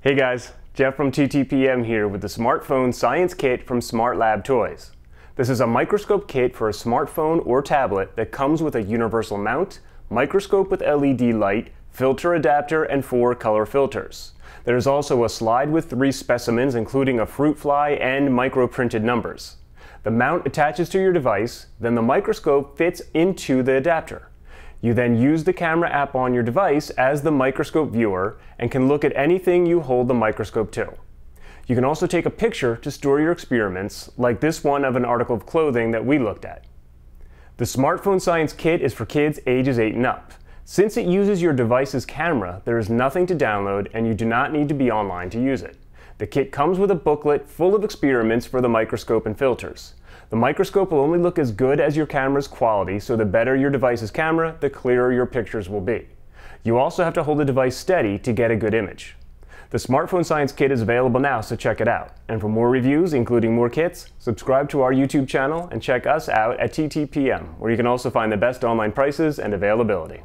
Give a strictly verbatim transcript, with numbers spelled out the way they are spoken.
Hey guys, Jeff from T T P M here with the Smartphone Science Kit from SmartLab Toys. This is a microscope kit for a smartphone or tablet that comes with a universal mount, microscope with L E D light, filter adapter, and four color filters. There is also a slide with three specimens including a fruit fly and microprinted numbers. The mount attaches to your device, then the microscope fits into the adapter. You then use the camera app on your device as the microscope viewer and can look at anything you hold the microscope to. You can also take a picture to store your experiments, like this one of an article of clothing that we looked at. The Smartphone Science Kit is for kids ages eight and up. Since it uses your device's camera, there is nothing to download and you do not need to be online to use it. The kit comes with a booklet full of experiments for the microscope and filters. The microscope will only look as good as your camera's quality, so the better your device's camera, the clearer your pictures will be. You also have to hold the device steady to get a good image. The Smartphone Science Kit is available now, so check it out. And for more reviews, including more kits, subscribe to our YouTube channel and check us out at T T P M, where you can also find the best online prices and availability.